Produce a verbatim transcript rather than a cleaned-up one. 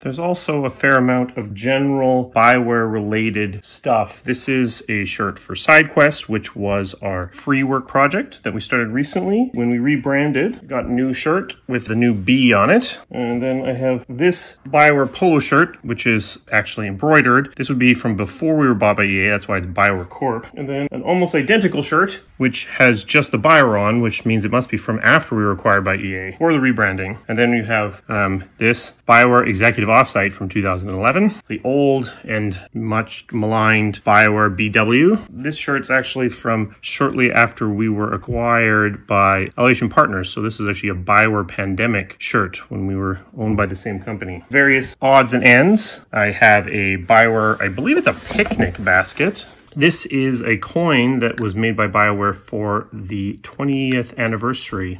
There's also a fair amount of general BioWare related stuff. This is a shirt for SideQuest, which was our free work project that we started recently. When we rebranded, got a new shirt with the new B on it. And then I have this BioWare polo shirt, which is actually embroidered. This would be from before we were bought by E A, that's why it's BioWare Corp. And then an almost identical shirt, which has just the BioWare on, which means it must be from after we were acquired by E A or the rebranding. And then you have um, this BioWare Executive Offsite from two thousand eleven, the old and much maligned BioWare B W. This shirt's actually from shortly after we were acquired by Elation Partners, so this is actually a BioWare Pandemic shirt when we were owned by the same company. Various odds and ends. I have a BioWare, I believe it's a picnic basket. This is a coin that was made by BioWare for the twentieth anniversary.